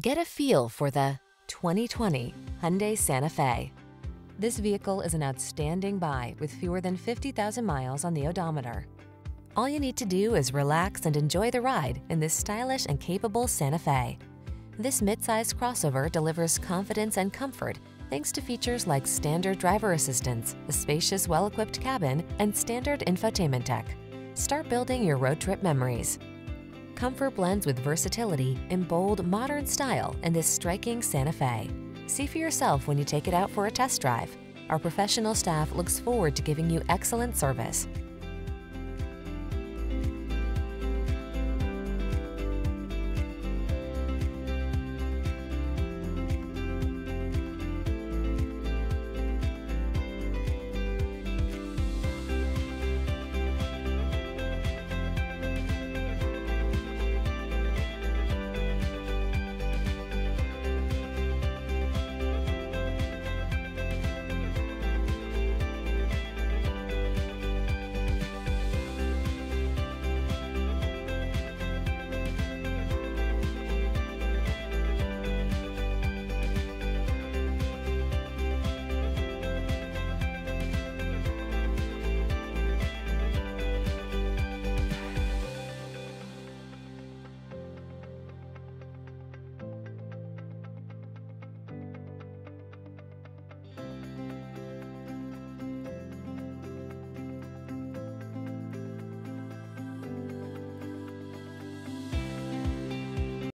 Get a feel for the 2020 Hyundai Santa Fe. This vehicle is an outstanding buy with fewer than 50,000 miles on the odometer. All you need to do is relax and enjoy the ride in this stylish and capable Santa Fe. This midsize crossover delivers confidence and comfort thanks to features like standard driver assistance, a spacious, well-equipped cabin, and standard infotainment tech. Start building your road trip memories. Comfort blends with versatility in bold, modern style in this striking Santa Fe. See for yourself when you take it out for a test drive. Our professional staff looks forward to giving you excellent service.